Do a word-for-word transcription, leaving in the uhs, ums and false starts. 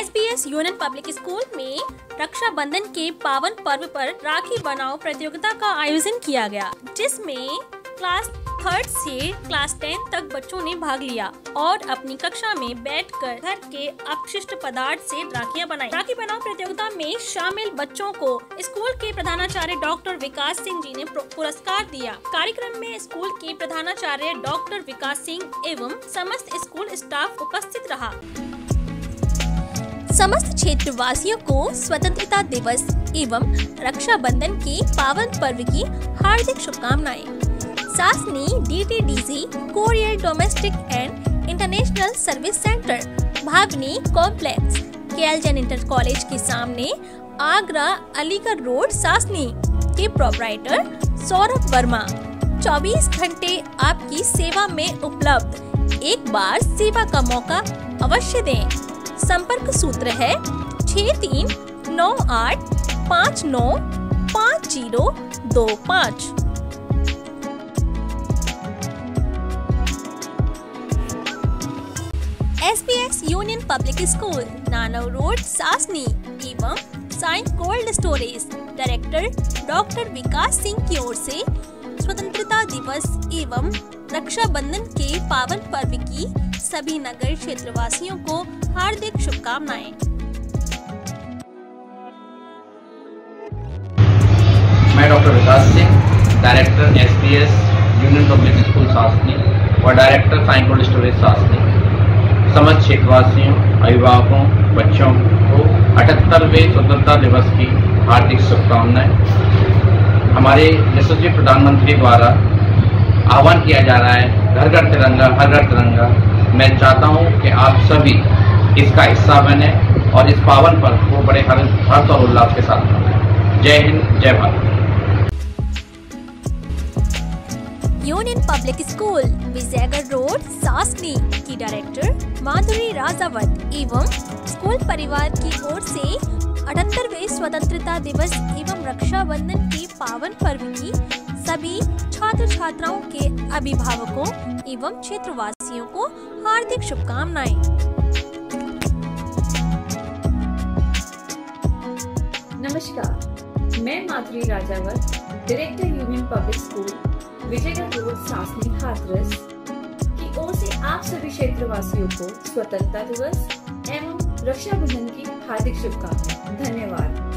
SBS union public school में रक्षाबंधन के पावन पर्व पर राखी बनाओ प्रतियोगिता का आयोजन किया गया, जिसमें क्लास थर्ड से क्लास टेन तक बच्चों ने भाग लिया और अपनी कक्षा में बैठकर घर के अपशिष्ट पदार्थ से राखियां बनाई। राखी बनाओ प्रतियोगिता में शामिल बच्चों को स्कूल के प्रधानाचार्य डॉ विकास सिंह जी ने पुरस्कार दिया। कार्यक्रम में स्कूल के प्रधानाचार्य डॉ विकास सिंह एवं समस्त स्कूल स्टाफ उपस्थित रहा। समस्त क्षेत्र वासियों को स्वतंत्रता दिवस एवं रक्षाबंधन के पावन पर्व की हार्दिक शुभकामनाएं। Sasni D T D C courier domestic and international service centre, भागनी complex, केएलजन इंटर कॉलेज के सामने, आगरा, अलीगढ़ रोड, सासनी के प्रोपराइटर सौरभ वर्मा चौबीस घंटे आपकी सेवा में उपलब्ध। एक बार सेवा का मौका अवश्य दें। संपर्क सूत्र है छः तीन नौ आठ पाँच नौ पाँच जीरो दो पाँच। एसबीएस यूनियन पब्लिक स्कूल, नानव रोड, सासनी एवं साइन कोल्ड स्टोरेज। डायरेक्टर डॉ विकास सिंह की ओर से स्वतंत्रता दिवस एवं रक्षाबंधन के पावन पर्व की सभी नगर क्षेत्रवासियों को हार्दिक शुभकामनाएं। मैं डॉ Vikas Singh, director SBS union public school Sasni और director sign cold storage Sasni, समस्त क्षेत्रवासियों, अभिभावकों, बच्चों को अठहत्तरवें स्वतंत्रता दिवस की हार्दिक शुभकामनाएं। हमारे यशस्वी प्रधानमंत्री द्वारा आह्वान किया जा रहा है घर घर तिरंगा, हर घर तिरंगा। मैं चाहता हूं कि आप सभी इसका हिस्सा बने और इस पावन पर्व को बड़े हर्ष और उल्लास के साथ मनाएं। जय हिंद, जय Bharat. Union public school, Vijaygarh road, Sasni की डायरेक्टर माधुरी राजावट एवं स्कूल परिवार की ओर से अठहत्तरवें स्वतंत्रता दिवस एवं रक्षाबंधन के पावन पर्व की सभी छात्र छात्राओं के अभिभावकों एवं क्षेत्रवासियों को हार्दिक शुभकामनाएं। नमस्कार, मैं Madhuri Rajawat, director union public school Vijaygarh road, Sasni, Hathras की ओर से आप सभी क्षेत्रवासियों को स्वतंत्रता दिवस एवं रक्षाबंधन की हार्दिक शुभकामनाएं। धन्यवाद।